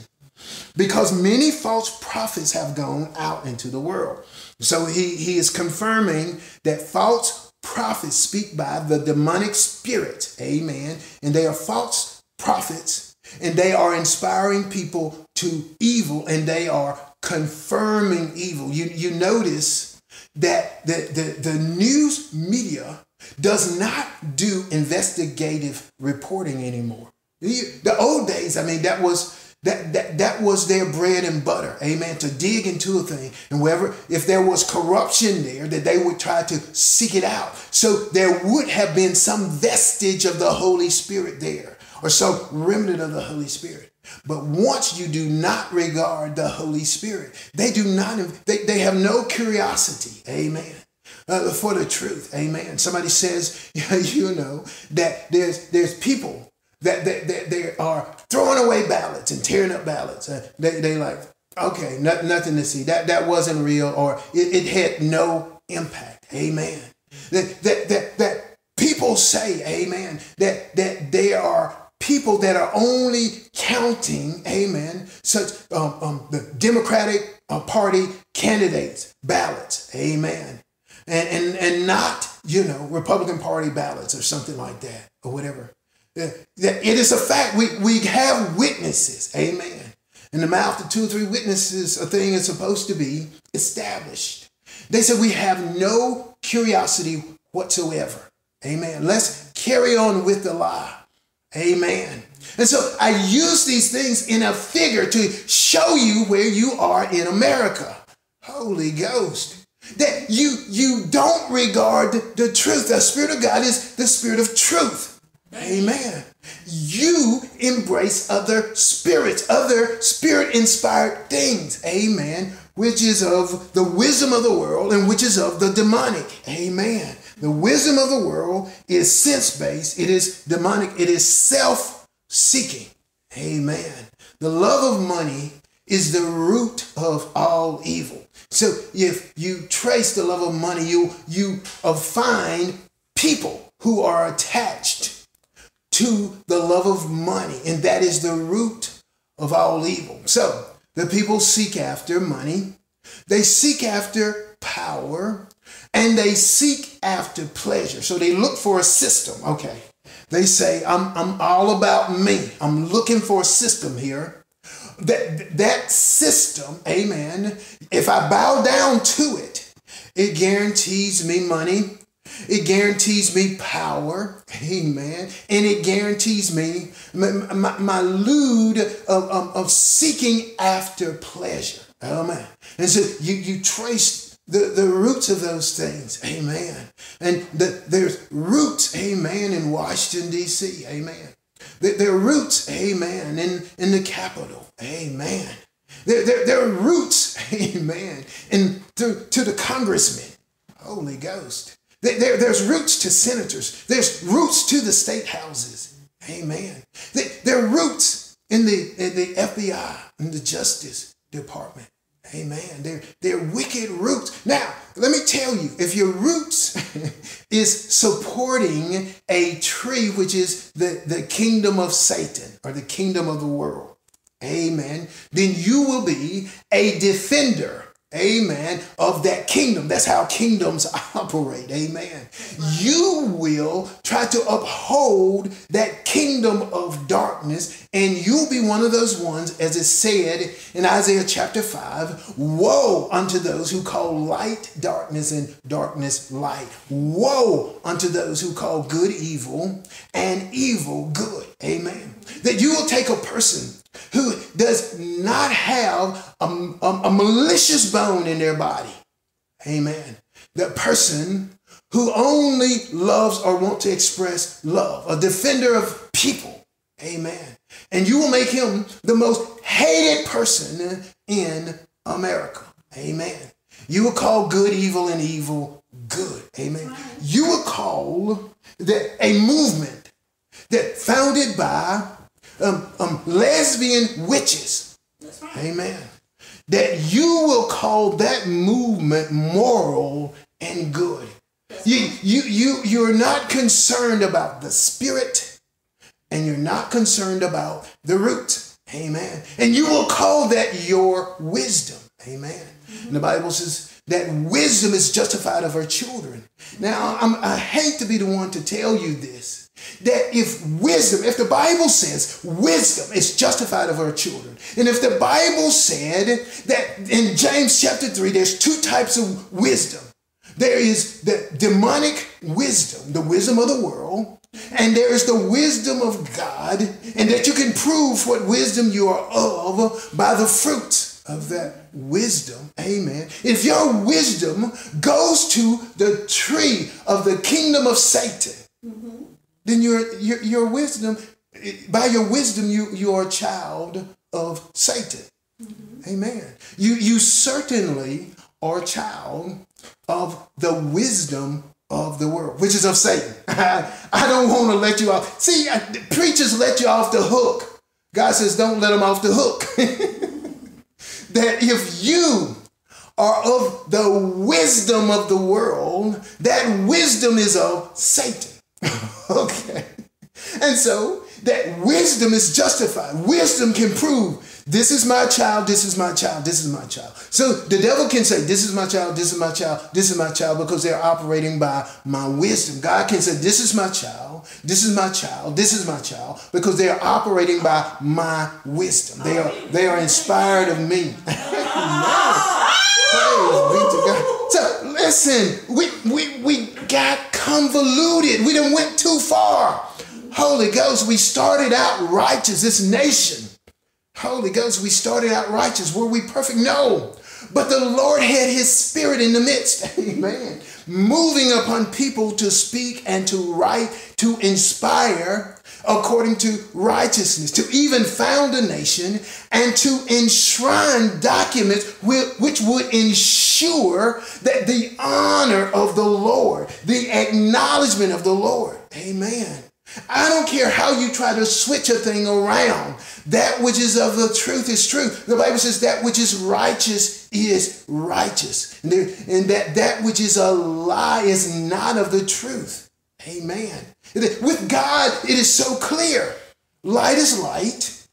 Because many false prophets have gone out into the world. So he is confirming that false prophets speak by the demonic spirit. Amen. And they are false prophets, and they are inspiring people to evil, and they are confirming evil. You notice that the news media does not do investigative reporting anymore. The old days, I mean, that was their bread and butter. Amen. To dig into a thing, and wherever, if there was corruption there, that they would try to seek it out. So there would have been some vestige of the Holy Spirit there, or some remnant of the Holy Spirit. But once you do not regard the Holy Spirit, they do not, they have no curiosity. Amen. For the truth. Amen. Somebody says, you know, that there's people that they are throwing away ballots and tearing up ballots. They like, okay, nothing to see. That wasn't real, or it had no impact. Amen. That people say, amen, that they are people that are only counting, amen, such the Democratic Party candidates' ballots. Amen. and not, you know, Republican Party ballots or something like that or whatever. It is a fact. We have witnesses. Amen. In the mouth of 2 or 3 witnesses, a thing is supposed to be established. They said we have no curiosity whatsoever. Amen. Let's carry on with the lie. Amen. And so I use these things in a figure to show you where you are in America. Holy Ghost. That you don't regard the truth. The Spirit of God is the Spirit of truth. Amen. You embrace other spirits, other spirit-inspired things. Amen. Which is of the wisdom of the world and which is of the demonic. Amen. The wisdom of the world is sense-based. It is demonic. It is self-seeking. Amen. The love of money is the root of all evil. So if you trace the love of money, you find people who are attached to the love of money. And that is the root of all evil. So the people seek after money. They seek after power. And they seek after pleasure. So they look for a system. Okay. They say, I'm all about me. I'm looking for a system here. That system, amen, if I bow down to it, it guarantees me money. It guarantees me power. Amen. And it guarantees me my lewd of seeking after pleasure. Amen. And so you trace the roots of those things, amen. And there's roots, amen, in Washington, D.C., amen. There are roots, amen, in the Capitol, amen. There are roots, amen, to the congressmen, Holy Ghost. There's roots to senators. There's roots to the state houses, amen. There are roots in the FBI, in the Justice Department. Amen. They're wicked roots. Now, let me tell you, if your roots is supporting a tree, which is the kingdom of Satan or the kingdom of the world, amen, then you will be a defender, amen, of that kingdom. That's how kingdoms operate, amen. You will try to uphold that kingdom of darkness, and you'll be one of those ones, as it said in Isaiah chapter 5, woe unto those who call light darkness and darkness light. Woe unto those who call good evil and evil good, amen. That you will take a person who does not have a malicious bone in their body, amen. That person who only loves or wants to express love, a defender of people, amen. And you will make him the most hated person in America, amen. You will call good evil and evil good, amen. You will call that a movement that founded by lesbian witches, amen, that you will call that movement moral and good. You're not concerned about the spirit, and you're not concerned about the root, amen, and you will call that your wisdom, amen. And the Bible says that wisdom is justified of her children. Now, I hate to be the one to tell you this, that if wisdom, if the Bible says wisdom is justified of her children, and if the Bible said that in James chapter 3, there's 2 types of wisdom. There is the demonic wisdom, the wisdom of the world, and there is the wisdom of God, and that you can prove what wisdom you are of by the fruit of that wisdom. Amen. If your wisdom goes to the tree of the kingdom of Satan, then your wisdom, by your wisdom, you are a child of Satan. Amen. You certainly are a child of the wisdom of the world, which is of Satan. I don't want to let you off. See, preachers let you off the hook. God says, don't let them off the hook. That if you are of the wisdom of the world, that wisdom is of Satan. Okay. And so that wisdom is justified. Wisdom can prove, this is my child, this is my child, this is my child. So the devil can say, this is my child, this is my child, this is my child, because they're operating by my wisdom. God can say, this is my child, this is my child, this is my child, because they are operating by my wisdom. They are inspired of me. Praise be to God. So listen, we got convoluted. We done went too far. Holy Ghost, we started out righteous, this nation. Holy Ghost, we started out righteous. Were we perfect? No. But the Lord had his spirit in the midst. Amen. Moving upon people to speak and to write, to inspire according to righteousness, to even found a nation and to enshrine documents which would ensure that the honor of the Lord, the acknowledgement of the Lord. Amen. I don't care how you try to switch a thing around. That which is of the truth is truth. The Bible says that which is righteous, and that which is a lie is not of the truth. Amen. With God, it is so clear. Light is light.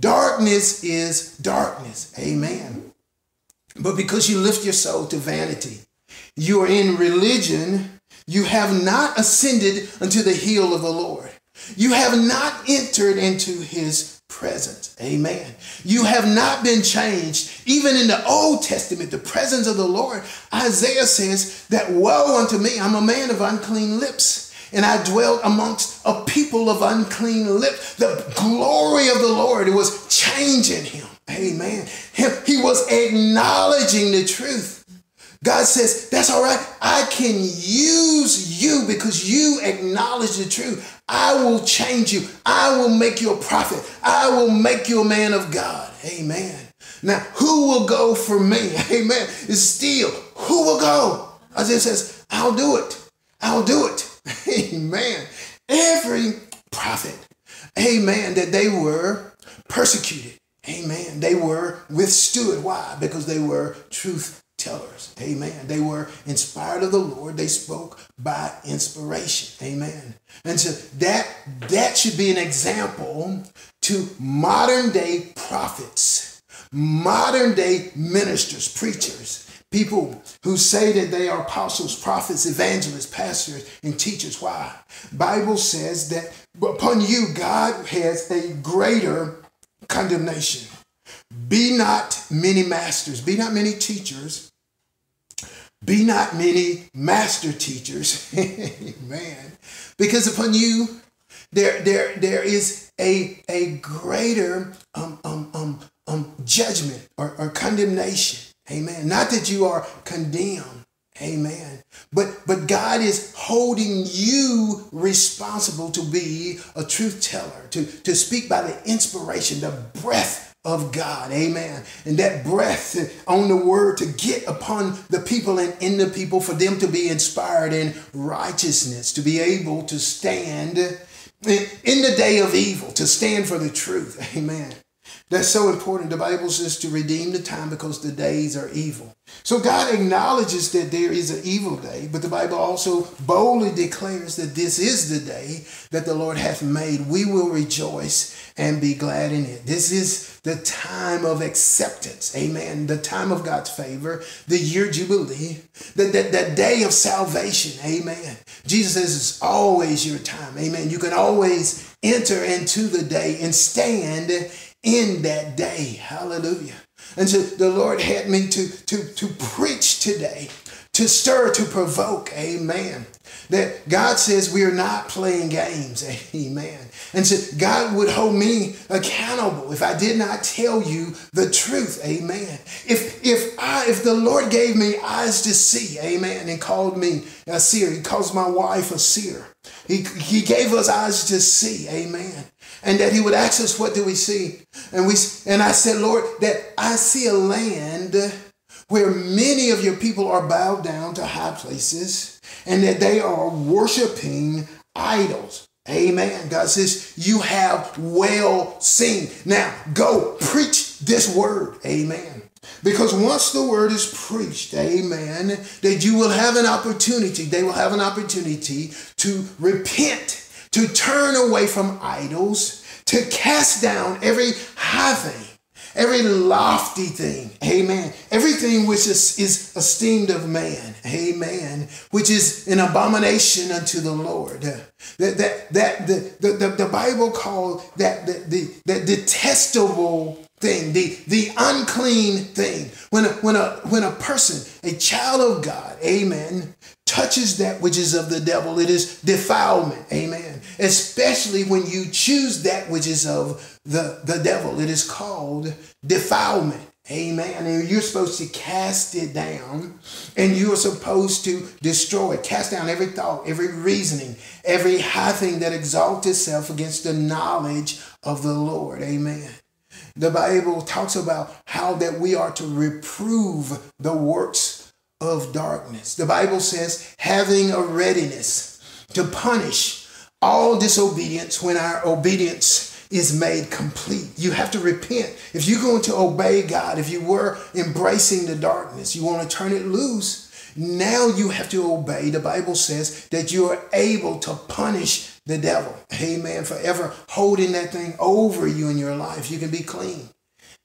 Darkness is darkness. Amen. But because you lift your soul to vanity, you are in religion. You have not ascended unto the hill of the Lord. You have not entered into his presence. Amen. You have not been changed. Even in the Old Testament, the presence of the Lord, Isaiah says that, woe unto me, I'm a man of unclean lips, and I dwelt amongst a people of unclean lips. The glory of the Lord was changing him. Amen. He was acknowledging the truth. God says, that's all right. I can use you because you acknowledge the truth. I will change you. I will make you a prophet. I will make you a man of God. Amen. Now, who will go for me? Amen. It's still, who will go? Isaiah says, I'll do it. I'll do it. Amen. Every prophet, amen, that they were persecuted. Amen. They were withstood. Why? Because they were truth tellers. Amen. They were inspired of the Lord. They spoke by inspiration. Amen. And so that should be an example to modern day prophets, modern day ministers, preachers, people who say that they are apostles, prophets, evangelists, pastors, and teachers. Why? Bible says that upon you, God has a greater condemnation. Be not many masters, be not many teachers, be not many master teachers. Amen. Because upon you, there is a greater judgment or condemnation. Amen. Not that you are condemned. Amen. But God is holding you responsible to be a truth teller, to speak by the inspiration, the breath of God. Amen. And that breath on the word to get upon the people and in the people for them to be inspired in righteousness, to be able to stand in the day of evil, to stand for the truth. Amen. That's so important. The Bible says to redeem the time because the days are evil. So God acknowledges that there is an evil day, but the Bible also boldly declares that this is the day that the Lord hath made. We will rejoice and be glad in it. This is the time of acceptance. Amen. The time of God's favor, the year Jubilee, the day of salvation. Amen. Jesus says it's always your time. Amen. You can always enter into the day and stand in that day. Hallelujah. And so the Lord had me to preach today, to stir, to provoke. Amen. That God says we are not playing games. Amen. And so God would hold me accountable if I did not tell you the truth. Amen. If the Lord gave me eyes to see, amen, and called me a seer, he calls my wife a seer. He gave us eyes to see. Amen. And that he would ask us, what do we see? And I said, Lord, that I see a land where many of your people are bowed down to high places and that they are worshiping idols. Amen. God says, you have well seen. Now go preach this word. Amen. Because once the word is preached, amen, that you will have an opportunity. They will have an opportunity to repent, to turn away from idols, to cast down every high thing, every lofty thing, amen, everything which is esteemed of man, amen, which is an abomination unto the Lord. The Bible called that the detestable thing, the unclean thing. When a person, a child of God, amen, touches that which is of the devil, it is defilement, amen. Especially when you choose that which is of the devil, it is called defilement, amen. And you're supposed to cast it down, and you are supposed to destroy it. Cast down every thought, every reasoning, every high thing that exalts itself against the knowledge of the Lord, amen. The Bible talks about how that we are to reprove the works of darkness. The Bible says, having a readiness to punish all disobedience when our obedience is made complete. You have to repent. If you're going to obey God, if you were embracing the darkness, you want to turn it loose, now you have to obey. The Bible says that you are able to punish the devil, amen, forever holding that thing over you in your life. You can be clean.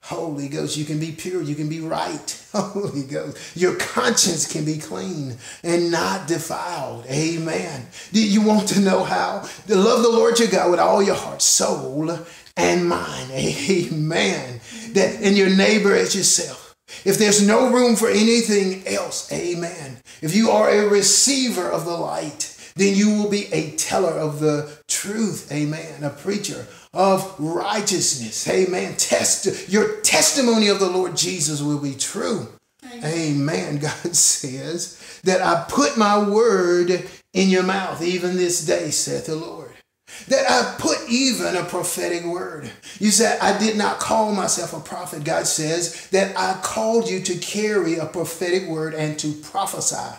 Holy Ghost, you can be pure, you can be right. Holy Ghost, your conscience can be clean and not defiled. Amen. You want to know how? Love the Lord your God with all your heart, soul, and mind. Amen. That and your neighbor as yourself. If there's no room for anything else, amen. If you are a receiver of the light, then you will be a teller of the truth, amen, a preacher of righteousness, amen. Your testimony of the Lord Jesus will be true, amen. God says that I put my word in your mouth, even this day, saith the Lord. That I put even a prophetic word. You said, I did not call myself a prophet. God says that I called you to carry a prophetic word and to prophesy.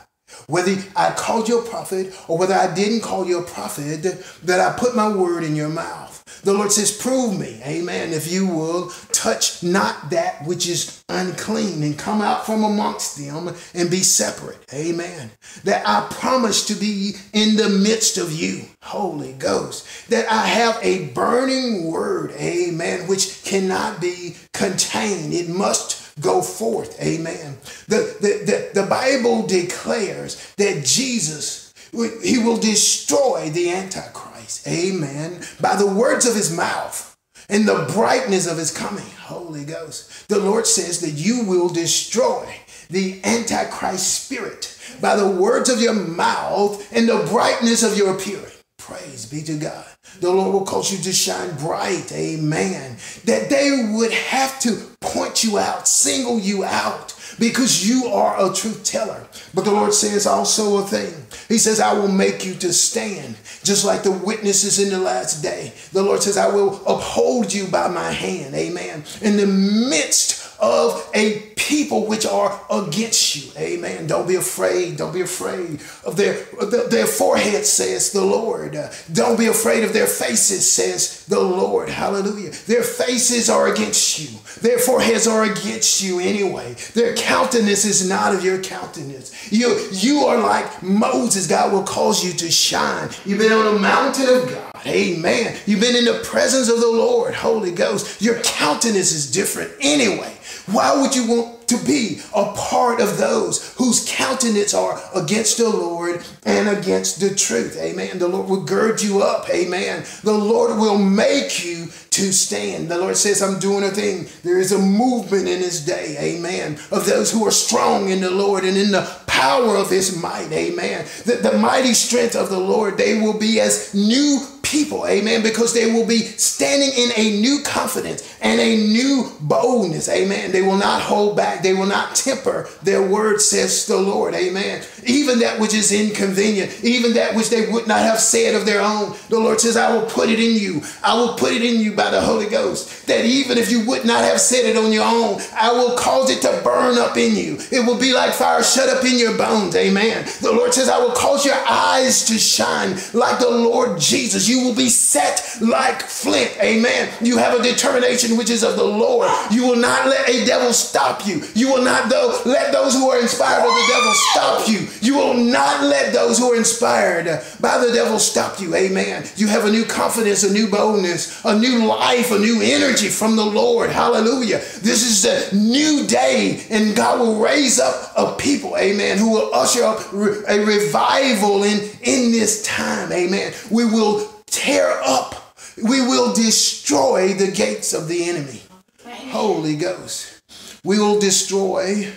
Whether I called you a prophet or whether I didn't call you a prophet, that I put my word in your mouth. The Lord says, prove me, amen, if you will touch not that which is unclean and come out from amongst them and be separate, amen. That I promise to be in the midst of you, Holy Ghost. That I have a burning word, amen, which cannot be contained. It must go forth, amen. The Bible declares that Jesus, he will destroy the Antichrist, amen, by the words of his mouth and the brightness of his coming, Holy Ghost. The Lord says that you will destroy the Antichrist spirit by the words of your mouth and the brightness of your appearing. Praise be to God. The Lord will cause you to shine bright, amen. That they would have to point you out, single you out, because you are a truth teller. But the Lord says also a thing. He says, I will make you to stand, just like the witnesses in the last day. The Lord says, I will uphold you by my hand, amen, in the midst of a people which are against you, amen. Don't be afraid. Don't be afraid of their forehead, says the Lord. Don't be afraid of their faces, says the Lord. Hallelujah. Their faces are against you. Their foreheads are against you anyway. Their countenance is not of your countenance. You are like Moses. God will cause you to shine. You've been on a mountain of God. Amen. You've been in the presence of the Lord, Holy Ghost. Your countenance is different anyway. Why would you want to be a part of those whose countenance are against the Lord and against the truth? Amen. The Lord will gird you up. Amen. The Lord will make you to stand. The Lord says, I'm doing a thing. There is a movement in his day. Amen. Of those who are strong in the Lord and in the power of his might. Amen. The mighty strength of the Lord, they will be as new people, amen, because they will be standing in a new confidence and a new boldness, amen. They will not hold back. They will not temper their word, says the Lord, amen. Even that which is inconvenient, even that which they would not have said of their own, the Lord says, I will put it in you. I will put it in you by the Holy Ghost, that even if you would not have said it on your own, I will cause it to burn up in you. It will be like fire shut up in your bones, amen. The Lord says, I will cause your eyes to shine like the Lord Jesus. You you will be set like flint. Amen. You have a determination which is of the Lord. You will not let a devil stop you. You will not let those who are inspired of the devil stop you. You will not let those who are inspired by the devil stop you. Amen. You have a new confidence, a new boldness, a new life, a new energy from the Lord. Hallelujah. This is the new day, and God will raise up a people, amen, who will usher up a revival in this time. Amen. We will tear up. We will destroy the gates of the enemy. Amen. Holy Ghost. We will destroy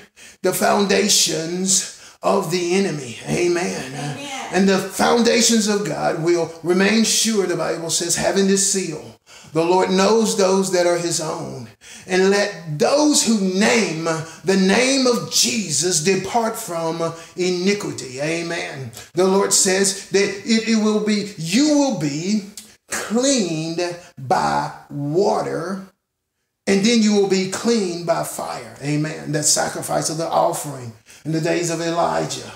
the foundations of the enemy. Amen. Amen. And the foundations of God will remain sure, the Bible says, having this seal. The Lord knows those that are his own. And let those who name the name of Jesus depart from iniquity. Amen. The Lord says that you will be cleaned by water, and then you will be cleaned by fire. Amen. That sacrifice of the offering in the days of Elijah.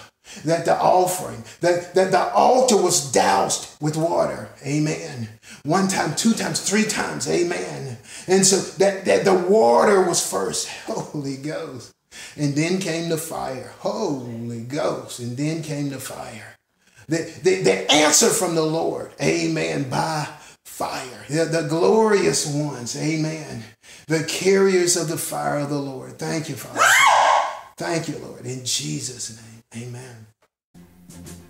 That the offering, that the altar was doused with water. Amen. One time, two times, three times. Amen. And so that the water was first. Holy Ghost. And then came the fire. Holy Ghost. And then came the fire. The answer from the Lord. Amen. By fire. The glorious ones. Amen. The carriers of the fire of the Lord. Thank you, Father. Thank you, Lord. In Jesus' name. Amen.